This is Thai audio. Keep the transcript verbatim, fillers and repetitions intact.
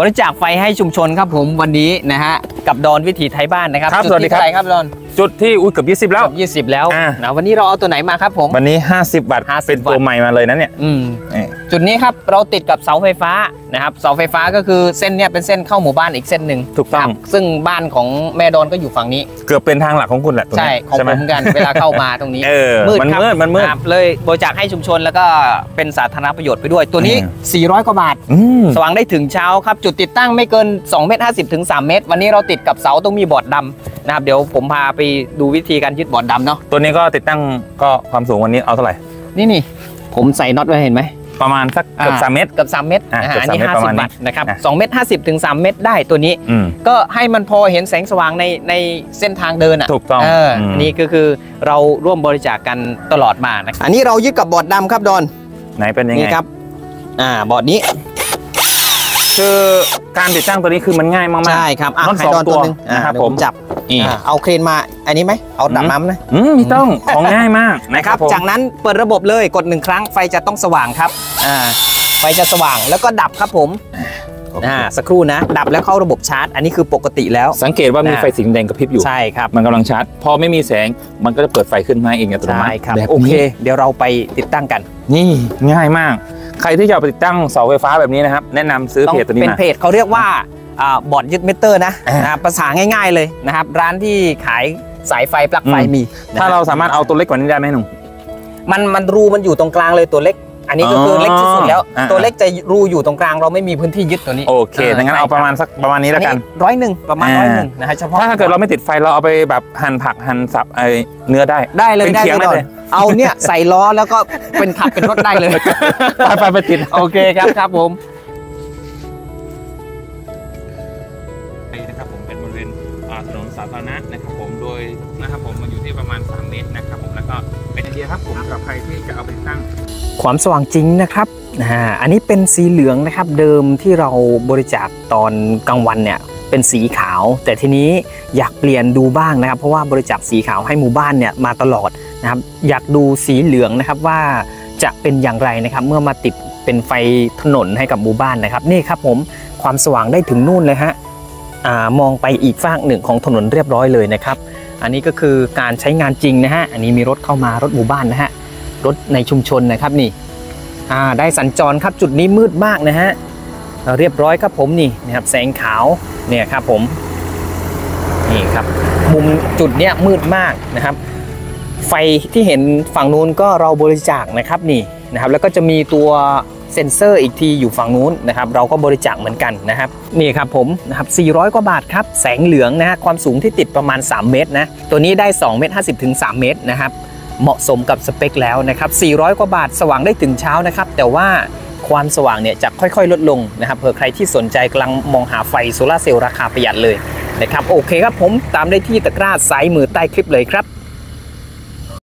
บริจาคไฟให้ชุมชนครับผมวันนี้นะฮะกับดอนวิถีไทยบ้านนะครับจุดที่ไรครับดอนจุดที่อุ้ยเกือบยี่สิบแล้วยี่สิบแล้วนะวันนี้เราเอาตัวไหนมาครับผมวันนี้ห้าสิบวัตต์เป็นตัวใหม่มาเลยนะเนี่ยจุดนี้ครับเราติดกับเสาไฟฟ้านะครับเสาไฟฟ้าก็คือเส้นเนี่ยเป็นเส้นเข้าหมู่บ้านอีกเส้นหนึ่งถูกต้องซึ่งบ้านของแม่ดอนก็อยู่ฝั่งนี้เกือบเป็นทางหลักของคุณแหละใช่ของผมกันเวลาเข้ามาตรงนี้มืดครับมันมืดเลยบริจาคให้ชุมชนแล้วก็เป็นสาธารณประโยชน์ไปด้วยตัวนี้สี่ร้อยกว่าบาทสว่างได้ถึงเช้าครับจุดติดตั้งไม่เกินสองเมตรห้าสิบถึงสามเมตรวันนี้เราติดกับเสาต้องมีบอร์ดดำนะครับเดี๋ยวผมพาไปดูวิธีการยึดบอร์ดดำเนาะตัวนี้ก็ติดตั้งก็ความสูงวันนี้เอาเท่าไหร่นี่นี่ผมใส่น็อตไว้เห็นไหมประมาณสักเกือบสามเมตรเกือบสามเมตรอันนี้ห้าสิบบาทนะครับสองเมตรห้าสิบถึงสามเมตรได้ตัวนี้ก็ให้มันพอเห็นแสงสว่างในในเส้นทางเดินอ่ะถูกต้องอันนี้ก็คือเราร่วมบริจาคกันตลอดมานะครับอันนี้เรายึดกับบอร์ดดำครับดอนไหนเป็นยังไงครับอ่าบอร์ดนี้คือการติดตั้งตัวนี้คือมันง่ายมากๆใช่ครับน็อตสองตัวนะครับผมจับเอาเครนมาอันนี้ไหมเอาดับน้ำนะไม่ต้องของง่ายมากนะครับจากนั้นเปิดระบบเลยกดหนึ่งครั้งไฟจะต้องสว่างครับไฟจะสว่างแล้วก็ดับครับผมสักครู่นะดับแล้วเข้าระบบชาร์จอันนี้คือปกติแล้วสังเกตว่ามีไฟสีแดงกระพริบอยู่ใช่ครับมันกำลังชาร์จพอไม่มีแสงมันก็จะเปิดไฟขึ้นมาเองอัตโนมัติแบบโอเคเดี๋ยวเราไปติดตั้งกันนี่ง่ายมากใครที่อยากติดตั้งเสาไฟฟ้าแบบนี้นะครับแนะนำซื้อเพจตัวนี้เป็นเพจเขาเรียกว่าบอร์ดยึดมิเตอร์นะภาษาง่ายๆเลยนะครับร้านที่ขายสายไฟปลั๊กไฟมีถ้าเราสามารถเอาตัวเล็กกว่านี้ได้ไหมหนุ่มมันมันรูมันอยู่ตรงกลางเลยตัวเล็กอันนี้ก็คือเล็กที่สุดแล้วตัวเล็กจะรูอยู่ตรงกลางเราไม่มีพื้นที่ยึดตัวนี้โอเคดังนั้นเอาประมาณสักประมาณนี้แล้วกันร้อยหนึ่งประมาณร้อยหนึ่งนะฮะเฉพาะถ้าเกิดเราไม่ติดไฟเราเอาไปแบบหั่นผักหั่นสับไอเนื้อได้ได้เลยได้เลยเอาเนี่ยใส่ล้อแล้วก็เป็นขับเป็นรถได้เลยไปไปติดโอเคครับครับผมนะครับผมเป็นบริเวณถนนสาธารณะนะครับผมโดยนะครับผมมันอยู่ที่ประมาณสามเมตรนะครับผมแล้วก็เป็นไอเดียครับผมกับใครที่จะเอาไปตั้งความสว่างจริงนะครับอ่าอันนี้เป็นสีเหลืองนะครับเดิมที่เราบริจาคตอนกลางวันเนี่ยเป็นสีขาวแต่ทีนี้อยากเปลี่ยนดูบ้างนะครับเพราะว่าบริจาคสีขาวให้หมู่บ้านเนี่ยมาตลอดนะครับอยากดูสีเหลืองนะครับว่าจะเป็นอย่างไรนะครับเมื่อมาติดเป็นไฟถนนให้กับหมู่บ้านนะครับนี่ครับผมความสว่างได้ถึงนู่นเลยฮะมองไปอีกฝั่งหนึ่งของถนนเรียบร้อยเลยนะครับอันนี้ก็คือการใช้งานจริงนะฮะอันนี้มีรถเข้ามารถหมู่บ้านนะฮะรถในชุมชนนะครับนี่ได้สัญจรครับจุดนี้มืดมากนะฮะเรียบร้อยครับผมนี่นะครับแสงขาวเนี่ยครับผมนี่ครับมุมจุดเนี้ยมืดมากนะครับไฟที่เห็นฝั่งนู้นก็เราบริจาคนะครับนี่นะครับแล้วก็จะมีตัวเซ็นเซอร์อีกทีอยู่ฝั่งนู้นนะครับเราก็บริจาคเหมือนกันนะครับนี่ครับผมนะครับสี่ร้อยกว่าบาทครับแสงเหลืองนะฮะความสูงที่ติดประมาณสามเมตรนะตัวนี้ได้สองเมตรห้าสิบถึงสามเมตรนะครับเหมาะสมกับสเปคแล้วนะครับสี่ร้อยกว่าบาทสว่างได้ถึงเช้านะครับแต่ว่าความสว่างเนี่ยจะค่อยๆลดลงนะครับเผื่อใครที่สนใจกำลังมองหาไฟโซลาร์เซลล์ราคาประหยัดเลยนะครับโอเคครับผมตามได้ที่ตะกร้าซ้ายมือใต้คลิปเลยครับ